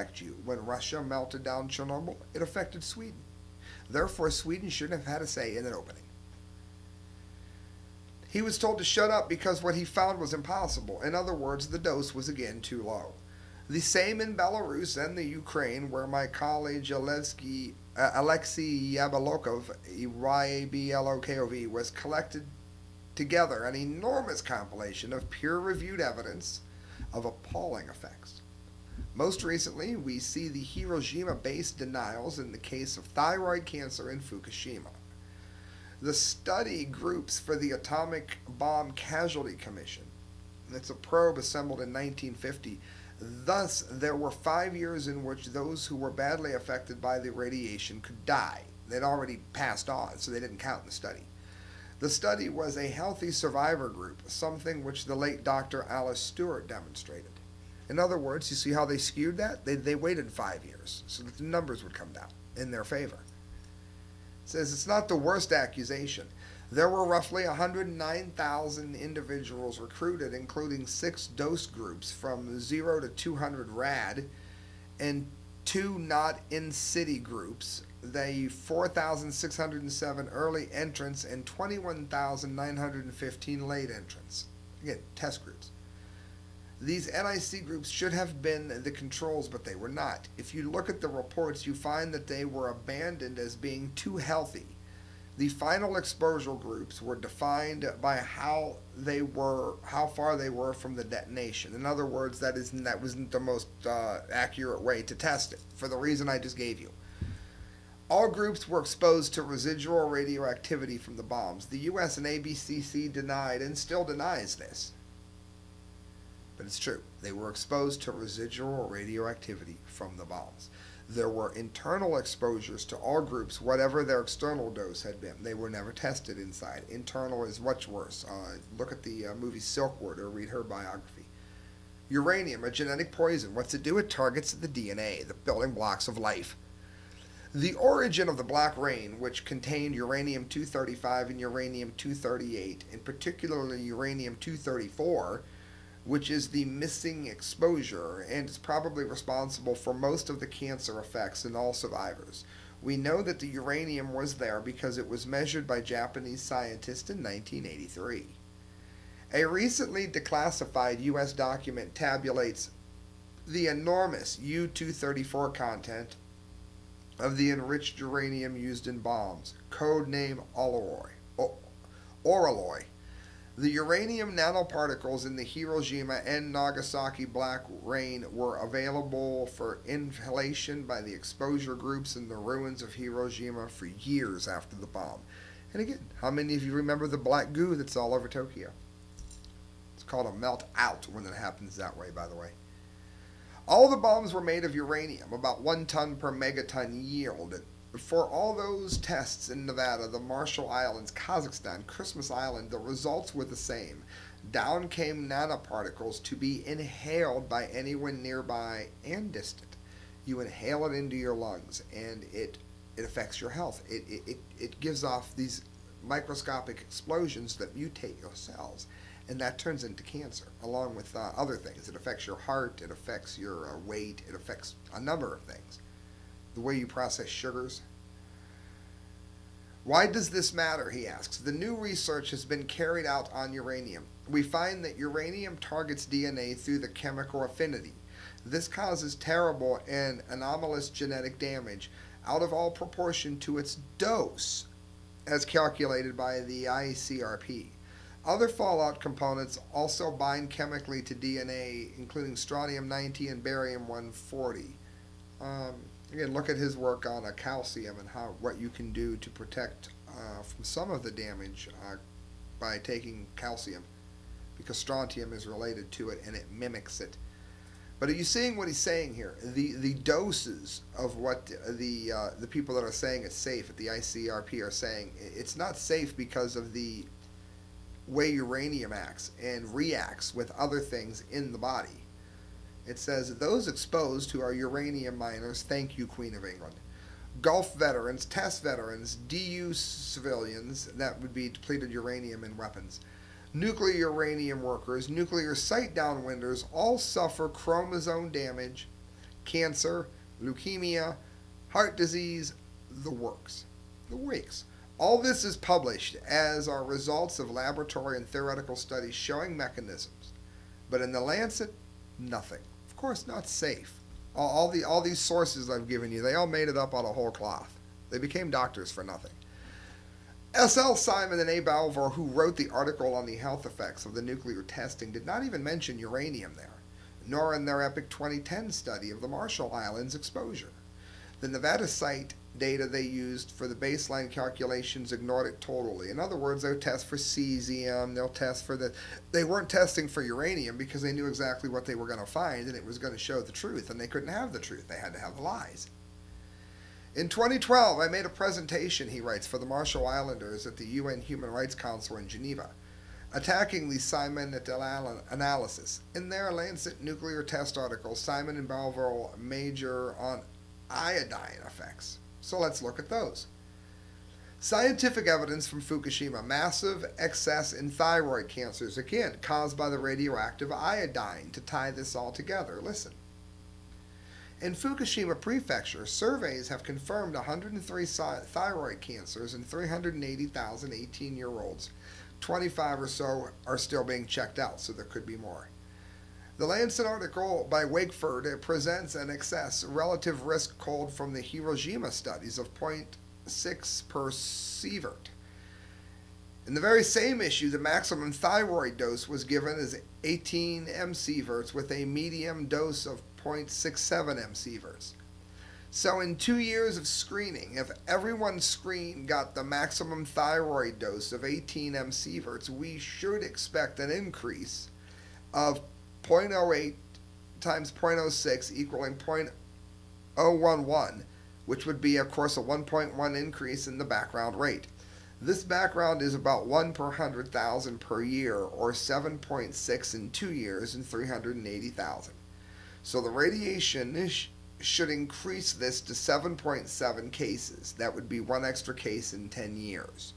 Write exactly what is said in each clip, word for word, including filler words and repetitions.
affect you. When Russia melted down Chernobyl, it affected Sweden. Therefore, Sweden shouldn't have had a say in an opening. He was told to shut up because what he found was impossible. In other words, the dose was again too low. The same in Belarus and the Ukraine, where my colleague Alexei Yablokov, Y A B L O K O V, was collected together an enormous compilation of peer-reviewed evidence of appalling effects. Most recently, we see the Hiroshima-based denials in the case of thyroid cancer in Fukushima. The study groups for the Atomic Bomb Casualty Commission, it's a probe assembled in nineteen fifty, thus there were five years in which those who were badly affected by the radiation could die. They'd already passed on, so they didn't count in the study. The study was a healthy survivor group, something which the late Doctor Alice Stewart demonstrated. In other words, you see how they skewed that? They, they waited five years so that the numbers would come down in their favor. It says it's not the worst accusation. There were roughly one hundred nine thousand individuals recruited, including six dose groups from zero to two hundred rad and two not in-city groups. The four thousand six hundred seven early entrants and twenty-one thousand nine hundred fifteen late entrants. Again, test groups. These N I C groups should have been the controls, but they were not. If you look at the reports, you find that they were abandoned as being too healthy. The final exposure groups were defined by how they were, how far they were from the detonation. In other words, that isn't, that wasn't the most uh, accurate way to test it, for the reason I just gave you. All groups were exposed to residual radioactivity from the bombs. The U S and A B C C denied and still denies this. But it's true. They were exposed to residual radioactivity from the bombs. There were internal exposures to all groups, whatever their external dose had been. They were never tested inside. Internal is much worse. Uh, look at the uh, movie Silkwood or read her biography. Uranium, a genetic poison. What's it do? It targets the D N A, the building blocks of life. The origin of the Black Rain, which contained uranium two thirty-five and uranium two thirty-eight, and particularly uranium two thirty-four, which is the missing exposure and is probably responsible for most of the cancer effects in all survivors. We know that the uranium was there because it was measured by Japanese scientists in nineteen eighty-three. A recently declassified U S document tabulates the enormous U two thirty-four content of the enriched uranium used in bombs, code name Oralloy. Oralloy. The uranium nanoparticles in the Hiroshima and Nagasaki Black Rain were available for inhalation by the exposure groups in the ruins of Hiroshima for years after the bomb. And again, how many of you remember the black goo that's all over Tokyo? It's called a melt out when it happens that way, by the way. All the bombs were made of uranium, about one ton per megaton yield. For all those tests in Nevada, the Marshall Islands, Kazakhstan, Christmas Island, the results were the same. Down came nanoparticles to be inhaled by anyone nearby and distant. You inhale it into your lungs, and it, it affects your health. It, it, it gives off these microscopic explosions that mutate your cells. And that turns into cancer, along with uh, other things. It affects your heart, it affects your uh, weight, it affects a number of things. The way you process sugars. Why does this matter, he asks. The new research has been carried out on uranium. We find that uranium targets D N A through the chemical affinity. This causes terrible and anomalous genetic damage, out of all proportion to its dose, as calculated by the I C R P. Other fallout components also bind chemically to D N A, including strontium ninety and barium one forty. Um, again, look at his work on uh, calcium and how what you can do to protect uh, from some of the damage uh, by taking calcium, because strontium is related to it and it mimics it. But are you seeing what he's saying here? The the doses of what the uh, the people that are saying it's safe at the I C R P are saying it's not safe because of the way uranium acts and reacts with other things in the body. It says, those exposed who are uranium miners, thank you, Queen of England, Gulf veterans, test veterans, D U civilians, that would be depleted uranium in weapons, nuclear uranium workers, nuclear site downwinders, all suffer chromosome damage, cancer, leukemia, heart disease, the works. The works. All this is published, as are results of laboratory and theoretical studies showing mechanisms. But in the Lancet, nothing. Of course, not safe. All, all, the, all these sources I've given you, they all made it up out of whole cloth. They became doctors for nothing. S L Simon and A. Balvor, who wrote the article on the health effects of the nuclear testing, did not even mention uranium there, nor in their epic twenty ten study of the Marshall Islands exposure. The Nevada site data they used for the baseline calculations ignored it totally. In other words, they'll test for cesium, they'll test for the... They weren't testing for uranium because they knew exactly what they were going to find, and it was going to show the truth, and they couldn't have the truth. They had to have lies. In twenty twelve, I made a presentation, he writes, for the Marshall Islanders at the U N Human Rights Council in Geneva, attacking the Simon et al. Analysis. In their Lancet nuclear test article, Simon and Balvor major on iodine effects. So let's look at those. Scientific evidence from Fukushima, massive excess in thyroid cancers, again, caused by the radioactive iodine, to tie this all together. Listen. In Fukushima Prefecture, surveys have confirmed one hundred three thyroid cancers in three hundred eighty thousand eighteen-year-olds. twenty-five or so are still being checked out, so there could be more. The Lancet article by Wakeford presents an excess relative risk cold from the Hiroshima studies of zero point six per sievert. In the very same issue, the maximum thyroid dose was given as eighteen mSieverts with a medium dose of zero point six seven mSieverts. So in two years of screening, if everyone screened got the maximum thyroid dose of eighteen mSieverts, we should expect an increase of zero point zero eight times zero point zero six equaling zero point zero one one, which would be, of course, a one point one increase in the background rate. This background is about one per one hundred thousand per year, or seven point six in two years and three hundred eighty thousand. So the radiation sh should increase this to seven point seven cases. That would be one extra case in ten years.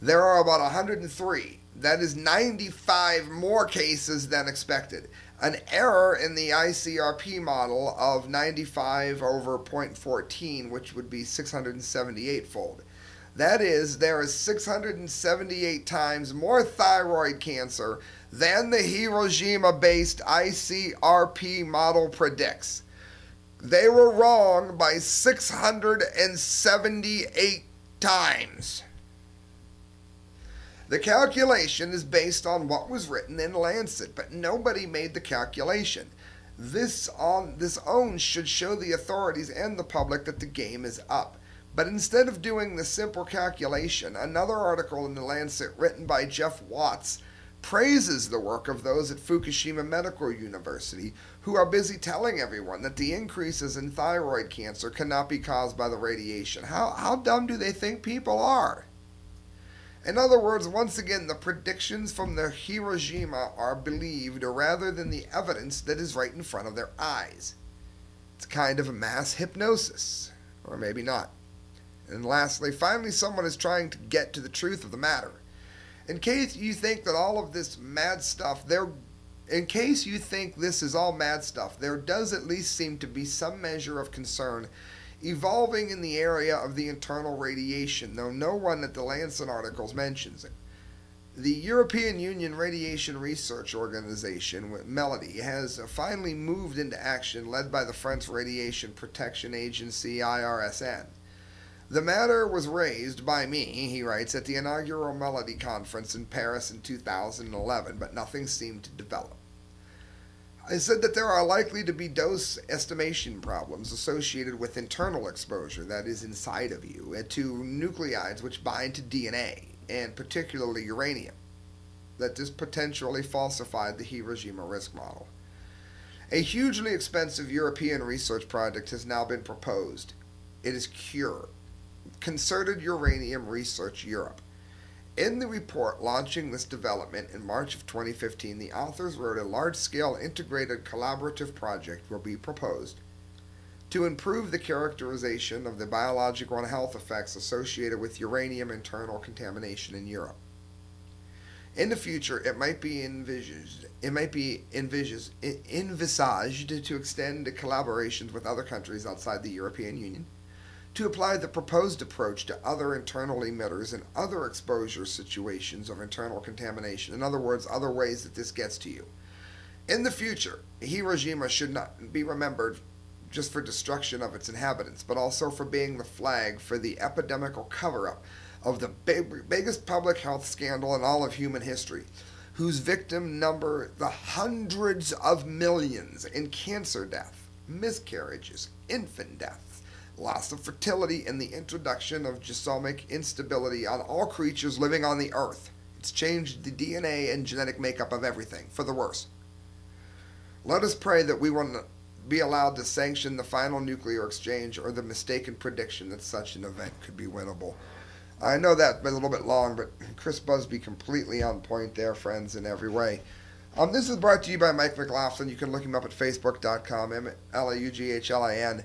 There are about one hundred three. That is ninety-five more cases than expected. An error in the I C R P model of ninety-five over zero point one four, which would be six hundred seventy-eight fold. That is, there is six hundred seventy-eight times more thyroid cancer than the Hiroshima-based I C R P model predicts. They were wrong by six hundred seventy-eight times. The calculation is based on what was written in Lancet, but nobody made the calculation. This on this own should show the authorities and the public that the game is up. But instead of doing the simple calculation, another article in the Lancet written by Jeff Watts praises the work of those at Fukushima Medical University who are busy telling everyone that the increases in thyroid cancer cannot be caused by the radiation. How, how dumb do they think people are? In other words, once again, the predictions from the Hiroshima are believed rather than the evidence that is right in front of their eyes. It's kind of a mass hypnosis, or maybe not. And lastly, finally, someone is trying to get to the truth of the matter. In case you think that all of this mad stuff, there, in case you think this is all mad stuff, there does at least seem to be some measure of concern evolving in the area of the internal radiation, though no one at the Lancet articles mentions it. The European Union Radiation Research Organization, Melody, has finally moved into action, led by the French Radiation Protection Agency, I R S N. The matter was raised by me, he writes, at the inaugural Melody Conference in Paris in two thousand eleven, but nothing seemed to develop. I said that there are likely to be dose estimation problems associated with internal exposure, that is inside of you, to nucleides which bind to D N A, and particularly uranium, that this potentially falsified the Hiroshima risk model. A hugely expensive European research project has now been proposed. It is CURE. Concerted Uranium Research Europe. In the report launching this development in March of twenty fifteen, the authors wrote a large-scale integrated collaborative project will be proposed to improve the characterization of the biological and health effects associated with uranium internal contamination in Europe. In the future, it might be envisaged, it might be envisaged, envisaged to extend collaborations with other countries outside the European Union, to apply the proposed approach to other internal emitters and other exposure situations of internal contamination. In other words, other ways that this gets to you. In the future, Hiroshima should not be remembered just for destruction of its inhabitants, but also for being the flag for the epidemical cover-up of the big, biggest public health scandal in all of human history, whose victim number the hundreds of millions in cancer death, miscarriages, infant death, loss of fertility, and the introduction of genomic instability on all creatures living on the earth. It's changed the D N A and genetic makeup of everything, for the worse. Let us pray that we will not be allowed to sanction the final nuclear exchange or the mistaken prediction that such an event could be winnable. I know that's been a little bit long, but Chris Busby completely on point there, friends, in every way. Um, this is brought to you by Mike McLaughlin. You can look him up at facebook dot com, L A U G H L I N.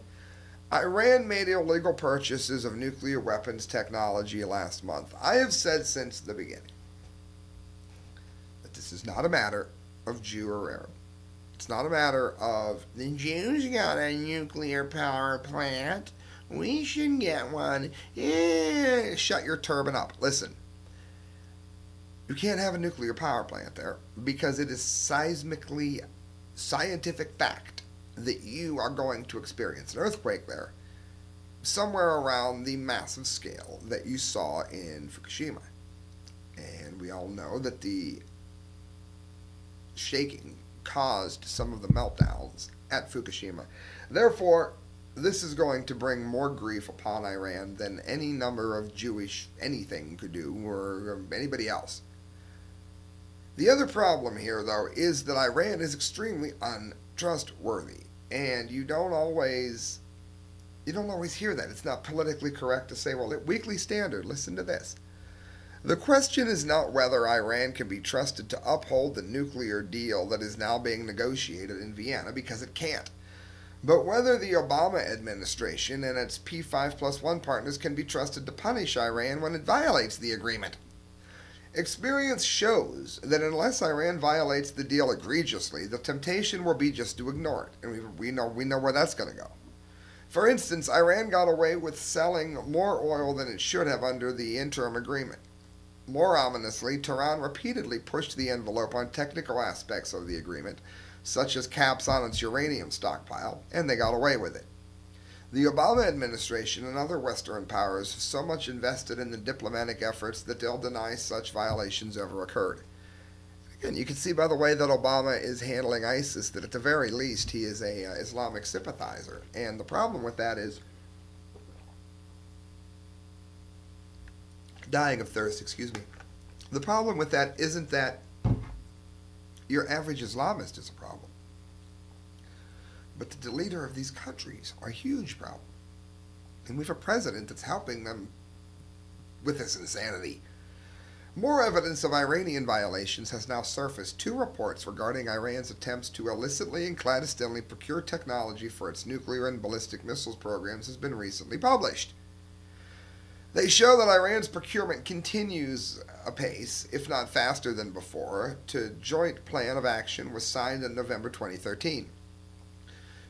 Iran made illegal purchases of nuclear weapons technology last month. I have said since the beginning that this is not a matter of Jew or Arab. It's not a matter of the Jews got a nuclear power plant, we should get one. Yeah, shut your turban up. Listen, you can't have a nuclear power plant there because it is seismically scientific fact that you are going to experience an earthquake there somewhere around the massive scale that you saw in Fukushima. And we all know that the shaking caused some of the meltdowns at Fukushima. Therefore, this is going to bring more grief upon Iran than any number of Jewish anything could do or anybody else. The other problem here, though, is that Iran is extremely untrustworthy. And you don't always, you don't always hear that. It's not politically correct to say, well, at Weekly Standard, listen to this. The question is not whether Iran can be trusted to uphold the nuclear deal that is now being negotiated in Vienna, because it can't, but whether the Obama administration and its P five plus one partners can be trusted to punish Iran when it violates the agreement. Experience shows that unless Iran violates the deal egregiously, the temptation will be just to ignore it, and we, we know we know where that's going to go. For instance, Iran got away with selling more oil than it should have under the interim agreement. More ominously, Tehran repeatedly pushed the envelope on technical aspects of the agreement, such as caps on its uranium stockpile, and they got away with it. The Obama administration and other Western powers have so much invested in the diplomatic efforts that they'll deny such violations ever occurred. Again, you can see by the way that Obama is handling ISIS that at the very least he is a uh, Islamic sympathizer. And the problem with that is dying of thirst, excuse me. The problem with that isn't that your average Islamist is a problem, but the leader of these countries are a huge problem. And we have a president that's helping them with this insanity. More evidence of Iranian violations has now surfaced. Two reports regarding Iran's attempts to illicitly and clandestinely procure technology for its nuclear and ballistic missiles programs has been recently published. They show that Iran's procurement continues apace, if not faster than before, to joint plan of action was signed in November twenty thirteen.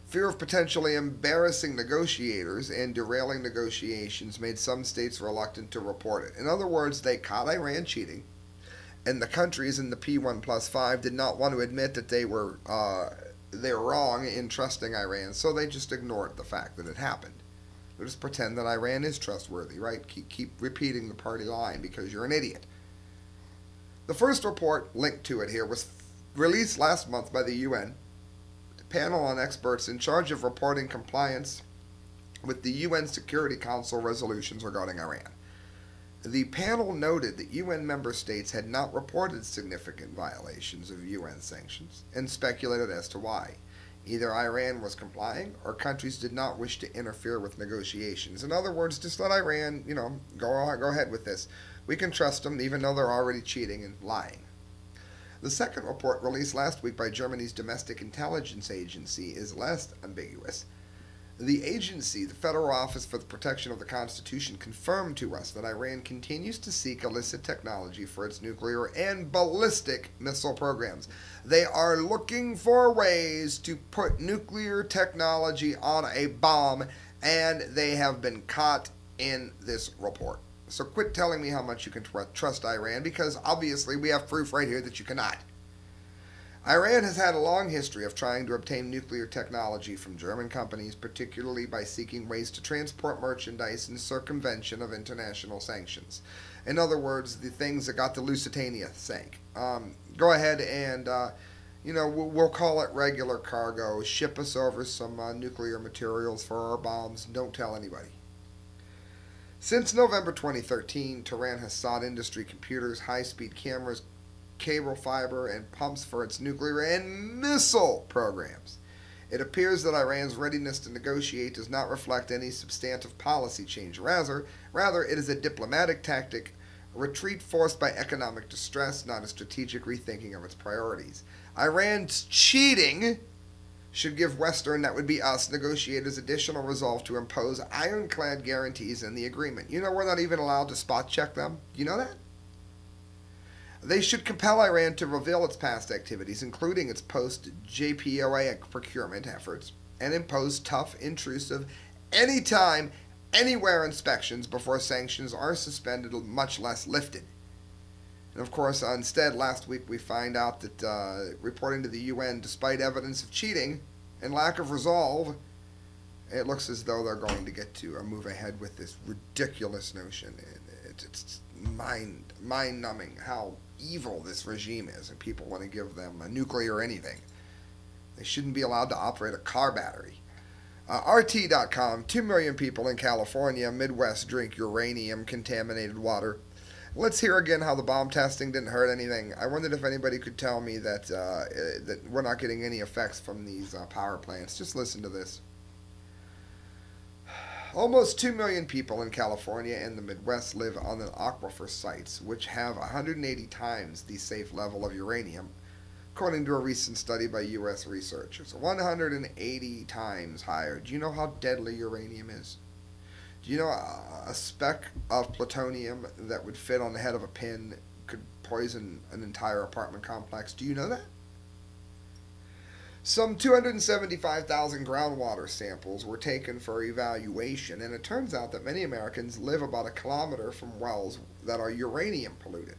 Fear of potentially embarrassing negotiators and derailing negotiations made some states reluctant to report it. In other words, they caught Iran cheating, and the countries in the P one plus five did not want to admit that they were uh, they were wrong in trusting Iran, so they just ignored the fact that it happened. They just pretend that Iran is trustworthy, right? Keep, keep repeating the party line because you're an idiot. The first report linked to it here was released last month by the U N panel on experts in charge of reporting compliance with the U N Security Council resolutions regarding Iran. The panel noted that U N member states had not reported significant violations of U N sanctions and speculated as to why. Either Iran was complying or countries did not wish to interfere with negotiations. In other words, just let Iran, you know, go, go ahead with this. We can trust them even though they're already cheating and lying. The second report released last week by Germany's Domestic Intelligence Agency is less ambiguous. The agency, the Federal Office for the Protection of the Constitution, confirmed to us that Iran continues to seek illicit technology for its nuclear and ballistic missile programs. They are looking for ways to put nuclear technology on a bomb, and they have been caught in this report. So quit telling me how much you can tr- trust Iran, because obviously we have proof right here that you cannot. Iran has had a long history of trying to obtain nuclear technology from German companies, particularly by seeking ways to transport merchandise in circumvention of international sanctions. In other words, the things that got the Lusitania sank. Um, go ahead and, uh, you know, we'll, we'll call it regular cargo. Ship us over some uh, nuclear materials for our bombs. Don't tell anybody. Since November twenty thirteen, Tehran has sought industry computers, high-speed cameras, cable fiber, and pumps for its nuclear and missile programs. It appears that Iran's readiness to negotiate does not reflect any substantive policy change. Rather, rather, it is a diplomatic tactic, a retreat forced by economic distress, not a strategic rethinking of its priorities. Iran's cheating should give Western, that would be us, negotiators additional resolve to impose ironclad guarantees in the agreement. You know, we're not even allowed to spot check them. You know that? They should compel Iran to reveal its past activities, including its post-J P O A procurement efforts, and impose tough, intrusive, anytime, anywhere inspections before sanctions are suspended, much less lifted. And of course, instead, last week we find out that uh, reporting to the U N, despite evidence of cheating and lack of resolve, it looks as though they're going to get to uh, move ahead with this ridiculous notion. It's, it's mind, mind-numbing how evil this regime is, and people want to give them a nuclear anything. They shouldn't be allowed to operate a car battery. Uh, R T dot com, two million people in California, Midwest drink uranium-contaminated water. Let's hear again how the bomb testing didn't hurt anything. I wondered if anybody could tell me that uh, that we're not getting any effects from these uh, power plants. Just listen to this. Almost two million people in California and the Midwest live on the aquifer sites, which have one hundred eighty times the safe level of uranium, according to a recent study by U S researchers. one hundred eighty times higher. Do you know how deadly uranium is? Do you know a speck of plutonium that would fit on the head of a pin could poison an entire apartment complex? Do you know that? Some two hundred seventy-five thousand groundwater samples were taken for evaluation, and it turns out that many Americans live about a kilometer from wells that are uranium polluted.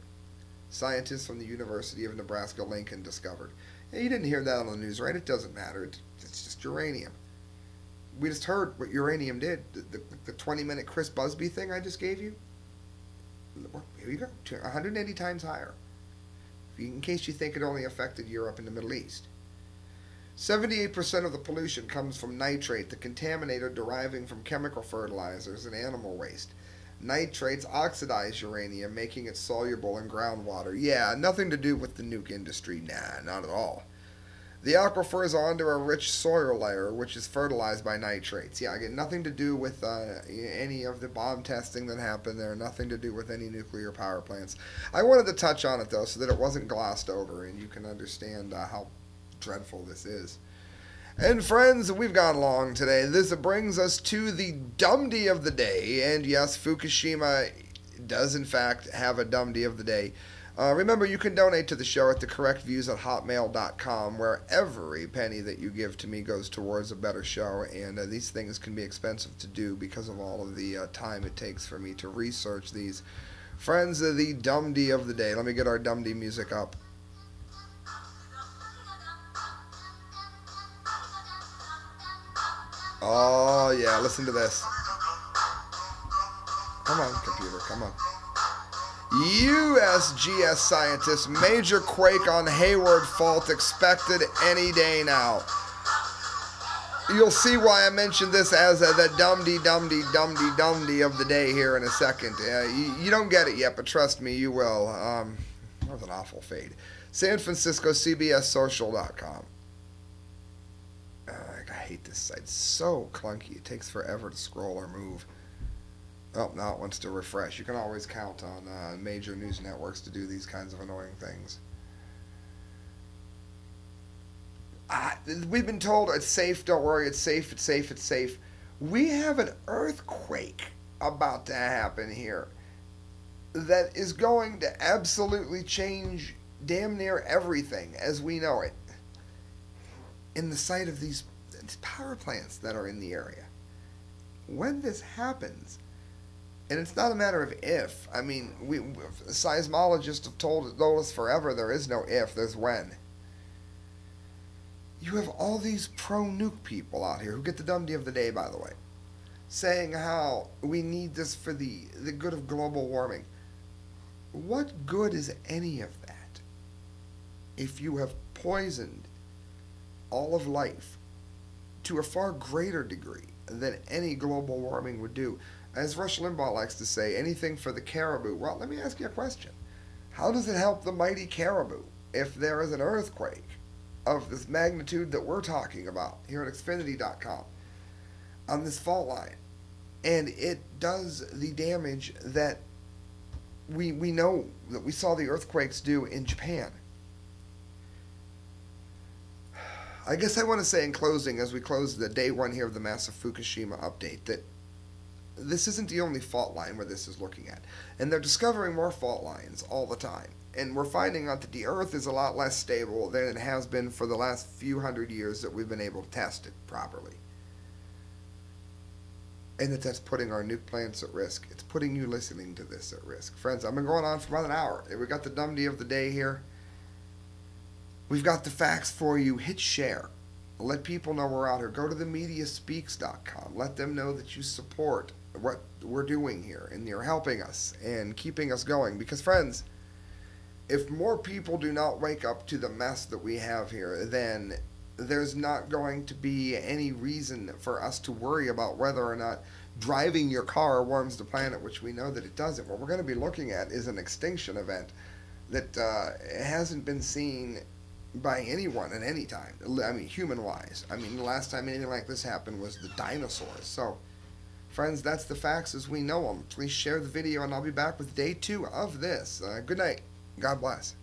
Scientists from the University of Nebraska-Lincoln discovered. Now, you didn't hear that on the news, right? It doesn't matter. It's just uranium. We just heard what uranium did. The, the, the twenty minute Chris Busby thing I just gave you. Here you go. one hundred eighty times higher. In case you think it only affected Europe and the Middle East. seventy-eight percent of the pollution comes from nitrate, the contaminator deriving from chemical fertilizers and animal waste. Nitrates oxidize uranium, making it soluble in groundwater. Yeah, nothing to do with the nuke industry. Nah, not at all. The aquifer is under a rich soil layer, which is fertilized by nitrates. Yeah, I get nothing to do with uh, any of the bomb testing that happened there, nothing to do with any nuclear power plants. I wanted to touch on it, though, so that it wasn't glossed over, and you can understand uh, how dreadful this is. And friends, we've gone long today. This brings us to the dumdy of the day, and yes, Fukushima does, in fact, have a dumdy of the day. Uh, remember, you can donate to the show at the correct views at hotmail dot com, where every penny that you give to me goes towards a better show, and uh, these things can be expensive to do because of all of the uh, time it takes for me to research these. Friends of the dumdy of the day. Let me get our dumdy music up. Oh, yeah, listen to this. Come on, computer, come on. U S G S scientists, major quake on Hayward Fault expected any day now. You'll see why I mentioned this as a, the dumdy, dumdy, dumdy, dumdy of the day here in a second. Uh, you, you don't get it yet, but trust me, you will. Um, that was an awful fade. San Francisco, C B S Social dot com. Uh, I hate this site. It's so clunky. It takes forever to scroll or move. Oh, now it wants to refresh. You can always count on uh, major news networks to do these kinds of annoying things. Uh, we've been told it's safe, don't worry, it's safe, it's safe, it's safe. We have an earthquake about to happen here that is going to absolutely change damn near everything as we know it in the site of these power plants that are in the area. When this happens, and it's not a matter of if, I mean, we seismologists have told, told us forever there is no if, there's when. You have all these pro-nuke people out here, who get the dumb deal of the day, by the way, saying how we need this for the, the good of global warming. What good is any of that if you have poisoned all of life to a far greater degree than any global warming would do? As Rush Limbaugh likes to say, anything for the caribou. Well, let me ask you a question. How does it help the mighty caribou if there is an earthquake of this magnitude that we're talking about here at Xfinity dot com on this fault line, and it does the damage that we we know that we saw the earthquakes do in Japan? I guess I want to say in closing, as we close the day one here of the massive Fukushima update, that this isn't the only fault line where this is looking at, and they're discovering more fault lines all the time. And we're finding out that the Earth is a lot less stable than it has been for the last few hundred years that we've been able to test it properly. And that that's putting our nuke plants at risk. It's putting you listening to this at risk. Friends, I've been going on for about an hour. We've got the dumdy of the day here. We've got the facts for you. Hit share. Let people know we're out here. Go to the media speaks dot com. Let them know that you support what we're doing here and you're helping us and keeping us going. Because, friends, if more people do not wake up to the mess that we have here, then there's not going to be any reason for us to worry about whether or not driving your car warms the planet, which we know that it doesn't. What we're going to be looking at is an extinction event that uh, hasn't been seen by anyone at any time. I mean, human-wise. I mean, the last time anything like this happened was the dinosaurs. So, friends, that's the facts as we know them. Please share the video, and I'll be back with day two of this. Uh, good night. God bless.